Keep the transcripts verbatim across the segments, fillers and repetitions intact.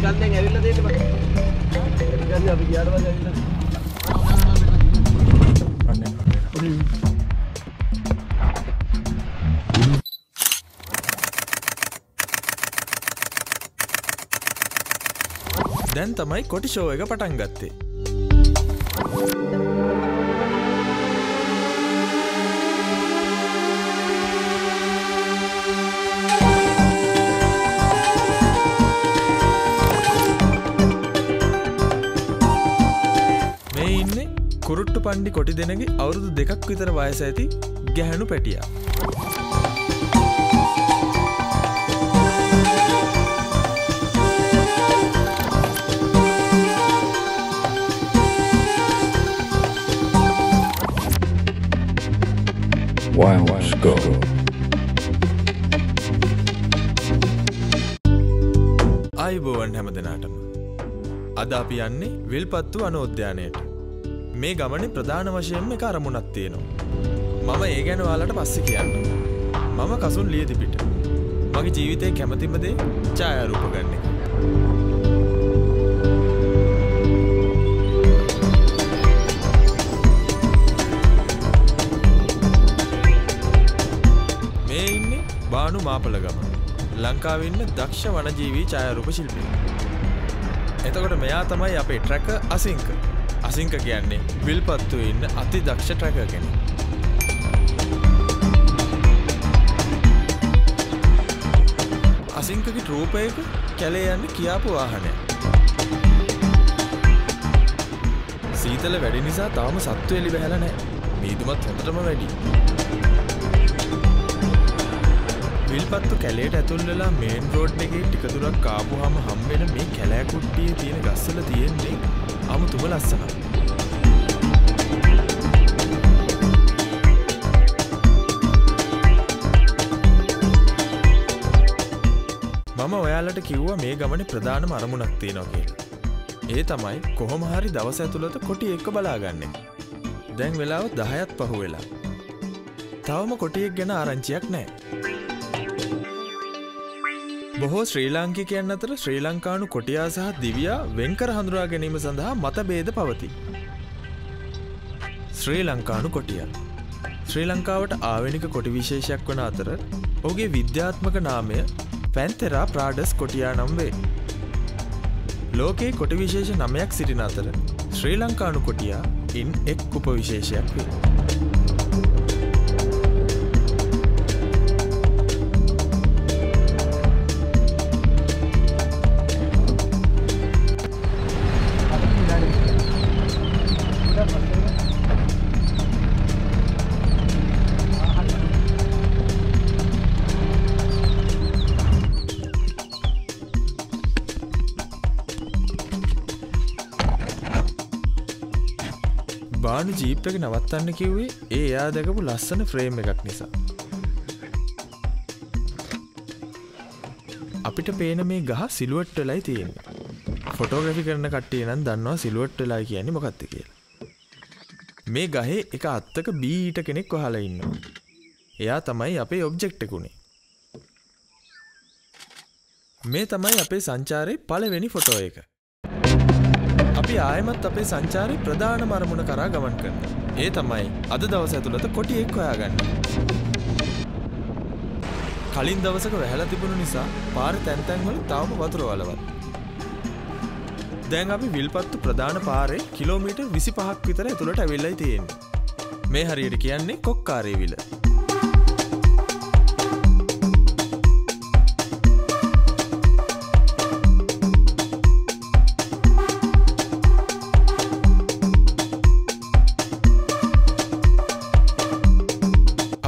निकाल देंगे अभी दे दे अभी ग्यारह बजे अभी දැන් තමයි කොටි ෂෝ එක පටන් ගත්තේ. මේ ඉන්නේ කුරුට්ටු පණ්ඩි කොටි දෙනගේ අවුරුදු දෙකක් විතර වයස ඇති ගැහැණු පැටියා. Wild go. අයිබෝවන් හැම දෙනාටම. අද අපි යන්නේ විල්පත්තු අනෝද්‍යානයට. මේ ගමනේ ප්‍රධාන වශයෙන්ම එක අරමුණක් තියෙනවා. මම ඒ ගැන ඔයාලට පස්සේ කියන්නම්. මම කසුන් ලියදිපිට. මගේ ජීවිතේ කැමැතිම දේ ඡායාරූප ගන්න එක. Banu Mapalagama, ලංකාවේ ඉන්න දක්ෂ වනජීවී ඡායාරූප ශිල්පියෙක්. එතකොට මෙයා තමයි අපේ ට්‍රැකර් අසින්ක. අසින්ක කියන්නේ විල්පත්තුවේ ඉන්න අති දක්ෂ ට්‍රැකර් කෙනෙක්. අසින්කගේ රූපයක කැලේ යන්න කියාපු වාහනය. සීතල වැඩි නිසා තාම සත්තු එළි බහැලා නැහැ. මීදුමත් හොඳටම වැඩි. විල්පත්තු කැලේට ඇතුල් වෙලා මේන් රෝඩ් එකේ ටික දුරක් කාපුවාම හම්බෙන මේ කැලෑ කුට්ටියේ තියෙන ගස්වල තියෙන්නේ අමුතුම ලස්සනක්. මම ඔයාලට කිව්වා මේ ගමනේ ප්‍රධානම අරමුණක් තියෙනවා කියලා. ඒ තමයි කොහොම හරි දවස ඇතුළත කොටි එක්ක බලාගන්නේ. දැන් වෙලාව දහයත් පහු වෙලා. තවම කොටියක් ගැන ආරංචියක් නැහැ. බොහෝ ශ්‍රී ලාංකිකයන් අතර ශ්‍රී ලංකානු කොටියා සහ දිවියා වෙන්කර හඳුනා ගැනීම සඳහා මතභේද පවතී. ශ්‍රී ලංකානු කොටියා ශ්‍රී ලංකාවට ආවේනික කොටි විශේෂයක් වන අතර ඔහුගේ විද්‍යාත්මක නාමය Panthera pardus kotia නම් වේ. ලෝකයේ කොටි විශේෂ නවයක් සිටින අතර ශ්‍රී ලංකානු කොටියා ඉන් එක් උපවිශේෂයක් වේ. බානු ජීප් එක නවත්තන්න කිව්වේ ඒ එයා දැකපු ලස්සන ෆ්‍රේම් එකක් නිසා. අපිට පේන මේ ගහ සිලුවට් වෙලයි තියෙන්නේ. ෆොටෝග්‍රැෆි කරන කට්ටිය නම් දන්නවා සිලුවට් වෙලා කියන්නේ මොකක්ද කියලා. මේ ගහේ එක අත්තක බීට කෙනෙක් වහලා ඉන්නවා. එයා තමයි අපේ ඔබ්ජෙක්ට් එක උනේ. මේ තමයි අපේ සංචාරයේ පළවෙනි ෆොටෝ එක. අපි ආයෙමත් අපේ සංචාරයේ ප්‍රධානම අරමුණ කරා ගමන් කරනවා. ඒ තමයි අද දවස ඇතුළත කොටියෙක් හොයාගන්න. කලින් දවසක වැහැලා තිබුණු නිසා පාර තැන් තැන් වල තවම වතුර වලවල්. දැන් අපි විල්පත්තු ප්‍රධාන පාරේ කිලෝමීටර් විසිපහක් විතර ඇතුළට ඇවිල්ලායි තියෙන්නේ. මේ හරියට කියන්නේ කොක්කාරේ විල.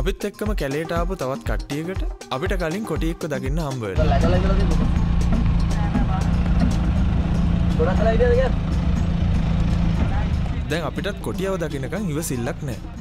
අපිත් එක්කම කැලේට ආපු තවත් කට්ටියකට අපිට කලින් කොටි එක්ක දකින්න හම්බ වෙනවා. දැන් අපිටත් කොටියව දකින්නකන් ඉවසILLක් නැහැ.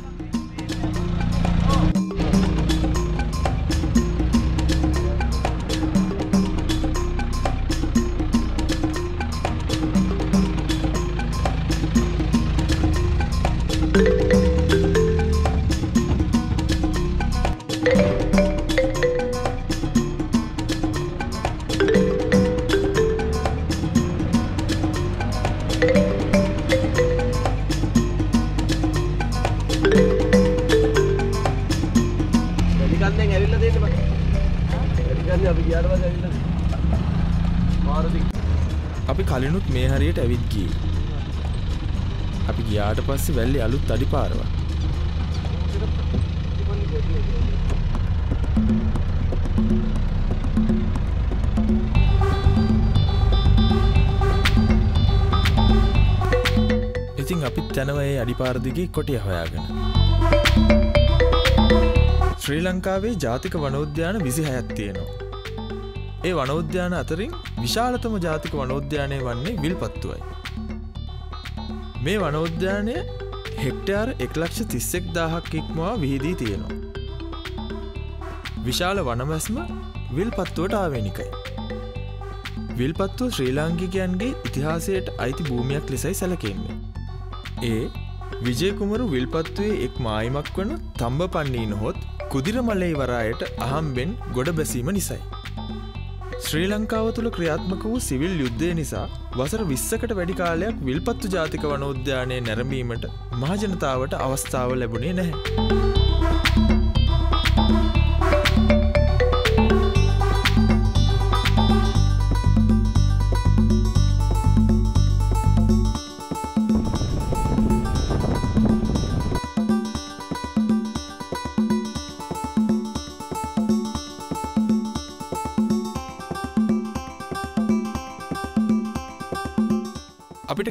අපි කලිනුත් මේ හරියට ඇවිත් ගියේ. අපි ගියාට පස්සේ වැල්ලේ අලුත් අඩිපාරවක්. ඉතින් අපිත් යනවා ඒ අඩිපාර දිගේ කොටිය හොයාගෙන. ශ්‍රී ලංකාවේ ජාතික වනෝද්‍යාන විසිහයක් තියෙනවා. ඒ වනෝද්‍යාන අතරින් විශාලතම ජාතික වනෝද්‍යානය වන්නේ විල්පත්තුවයි. මේ වනෝද්‍යානය හෙක්ටයාර් එකලක්ෂ තිස් එක් දාහක් ඉක්මවා විහිදී තියෙනවා. විශාල වනමැස්ම විල්පත්තුවට ආවේනිකයි. විල්පත්තුව ශ්‍රී ලාංකිකයන්ගේ ඉතිහාසයට අයිති භූමියක් ලෙසයි සැලකෙන්නේ. ඒ විජය කුමරු විල්පත්තුවේ එක් මායිමක් වන තම්බපන්නීන හොත් කුදිරමලේ වරායට අහම්බෙන් ගොඩ බැසීම නිසයි. ශ්‍රී ලංකාව තුළ ක්‍රියාත්මක වූ සිවිල් යුද්ධය නිසා වසර විස්සකට වැඩි කාලයක් විල්පත්තු ජාතික වනෝද්‍යානයේ නැරඹීමට මහජනතාවට අවස්ථාව ලැබුණේ අපිට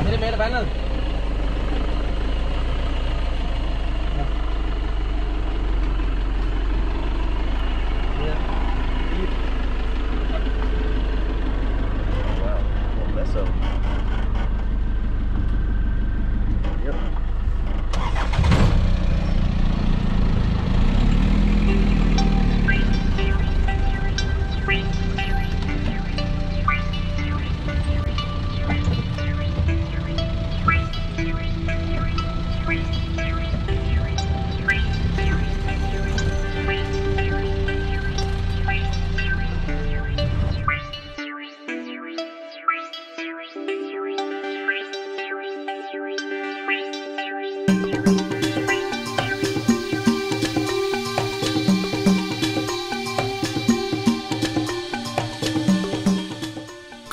අපිට මේකට බැන්නද?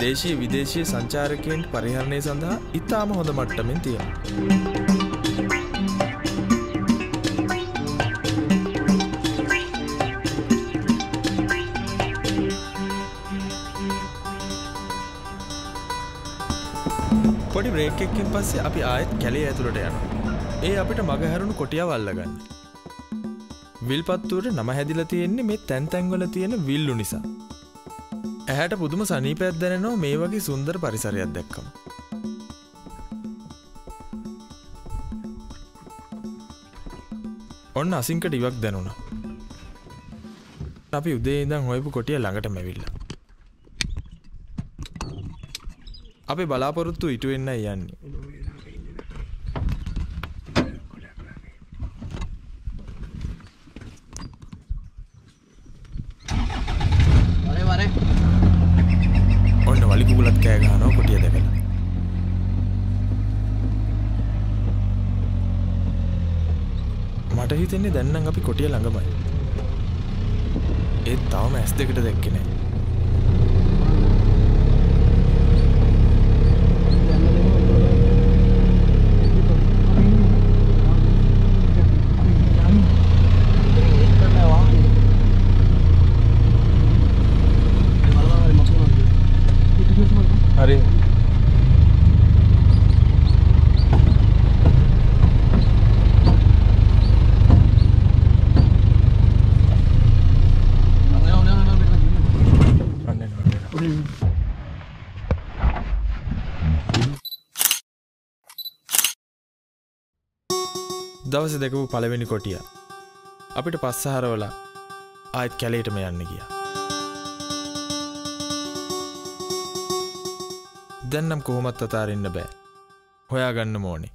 දේශීය විදේශීය සංචාරකයන් පරිහරණය සඳහා ඉතාම හොඳ මට්ටමින් තියෙනවා. පොඩි බ්‍රේක් එකකින් පස්සේ අපි ආයෙත් කැලේ ඇතුළට යනවා. ඒ අපිට මග හැරුණු කොටියව අල්ලගන්න. විල්පත්තුවට නම හැදිලා තියෙන්නේ මේ තැන් තැන්වල තියෙන විල්ලු නිසා. ඇහැට පුදුම සනීපයක් දැනෙනවා මේ වගේ සුන්දර පරිසරයක් දැක්කම. ඔන්න අසින්කට ඉවක් දැනුණා. අපි උදේ ඉඳන් හොයපු කොටිය ළඟටම ඇවිල්ලා. අපි බලාපොරොත්තු ඉටු වෙන්නයි යන්නේ. මට හිතෙන්නේ දැන් නම් අපි කොටිය ළඟමයි. ඒත් තාම ඇස් දෙකට දැක්කේ නැහැ. දවසේ දැකපු පළවෙනි කොටිය. අපිට පස්සහරවලා ආයෙත් කැලේටම යන්න ගියා. දැන් නම් කොහොමත් අතාරින්න බෑ. හොයාගන්න ඕනේ.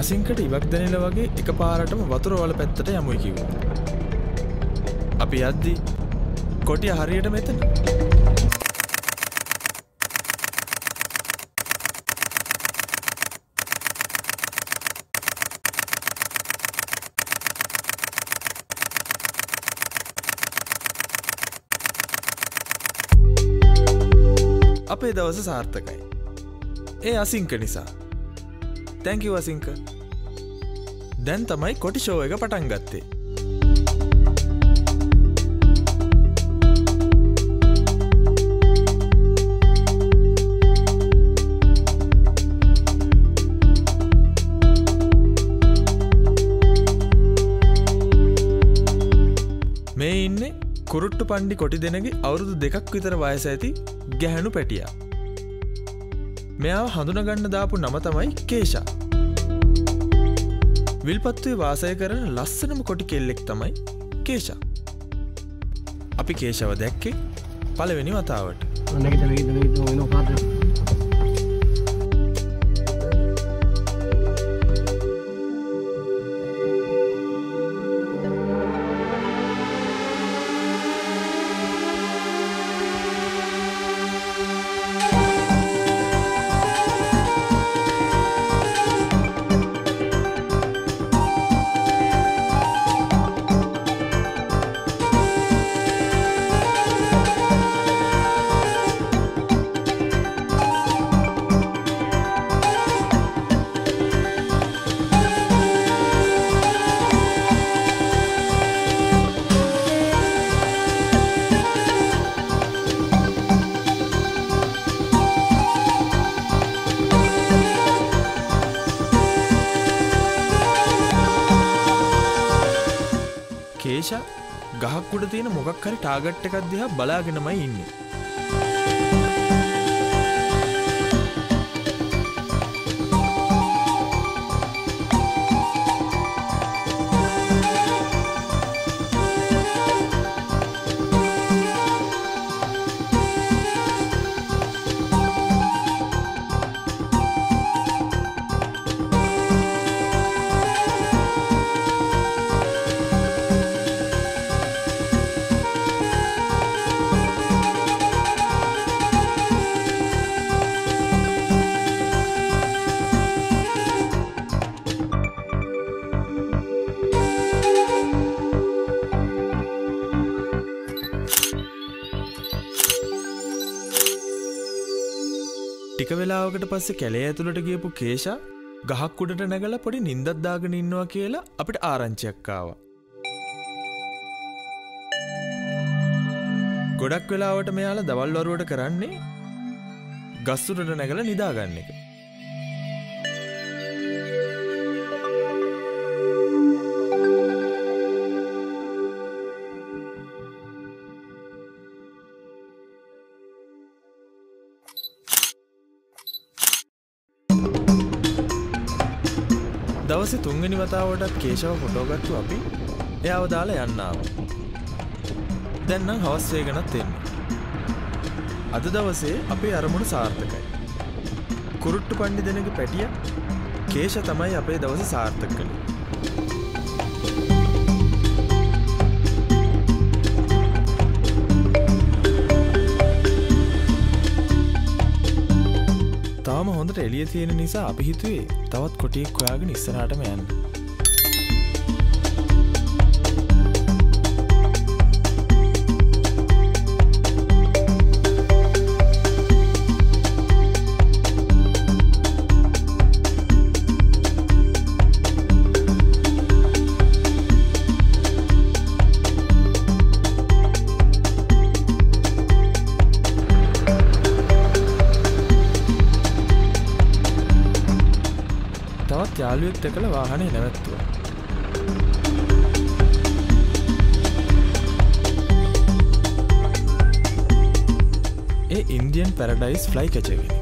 අසින්කට ඉවක් දැනෙලා වගේ එකපාරටම වතුර වල පැත්තට යමුයි කිව්වා. අපි යද්දි කොටිය හරියට මෙතන. අපේ දවස සාර්ථකයි. ඒ අසින්ක නිසා. Thank you Asinka. දැන් තමයි කොටි ෂෝ එක පටන් ගත්තේ. මේ ඉන්නේ කුරුට්ටු පණ්ඩි කොටි දෙනගේ අවුරුදු දෙකක් විතර වයස ඇති ගැහැණු පැටියා. මෙයාව හඳුනා ගන්න දාපු නම තමයි කේෂා. විල්පත්තුවේ වාසය කරන ලස්සනම කොටි කෙල්ලෙක් තමයි කේෂා. අපි කේෂාව දැක්කේ පළවෙනි වතාවට. ගහක් උඩ තියෙන මොකක් හරි ටාගට් එකක් දිහා බලාගෙනමයි ඉන්නේ. ටික වෙලාවකට පස්සේ කැලේ ඇතුළට ගියපු කේෂා ගහක් උඩට නැගලා පොඩි නිින්දක් දාගෙන ඉන්නවා කියලා අපිට ආරංචියක් ආවා. ගොඩක් වෙලාවට මෙයාලා දවල් වරුවට කරන්නේ ගස් උඩට නැගලා නිදා ගන්න එක. දවසේ තුන්වෙනි වතාවටත් කේෂාව ෆොටෝගත්තු අපි එයාව දාලා යන්න ආවා. දැන් නම් හවස් වේගනත් එන්නේ. අද දවසේ අපේ අරමුණ සාර්ථකයි. කුරුට්ටු පණ්ඩි දෙනගේ පැටියා කේෂා තමයි අපේ දවස සාර්ථක කළේ. තාම හොඳට එළිය තියෙන නිසා අපි හිතුවේ තවත් කොටියක් හොයාගෙන ඉස්සරහටම යන්න. යාළුවෙක් දැකලා වාහනේ නැවැත්තුවා. ඒ ඉන්දියන් පැරඩයිස් ෆ්ලයි කැචර් කෙනෙක්.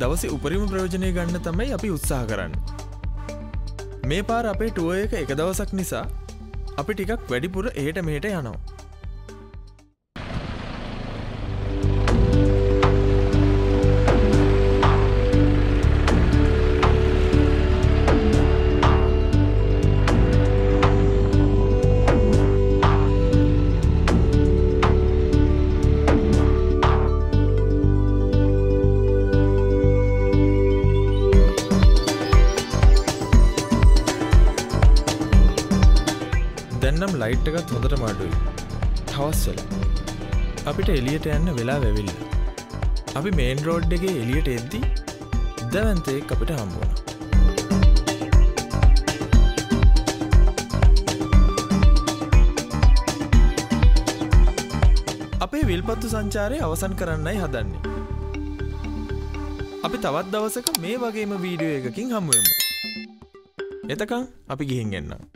දවසේ උපරිම ප්‍රයෝජනය ගන්න තමයි අපි උත්සාහ කරන්නේ. මේ පාර අපේ ටුවර් එක එක දවසක් නිසා අපි ටිකක් වැඩිපුර එහෙට මෙහෙට යනවා. නම් ලයිට් එකත් හොඳටම අඩුයි. හවස්වල අපිට එළියට යන්න වෙලාව ලැබෙන්නේ. අපි මේන් රෝඩ් එකේ එළියට එද්දි දවන්තෙක් අපිට හම්බ වුණා. අපේ විල්පත්තු සංචාරය අවසන් කරන්නයි හදන්නේ. අපි තවත් දවසක මේ වගේම වීඩියෝ එකකින් හමු වෙමු. එතකන් අපි ගිහින් එන්නම්.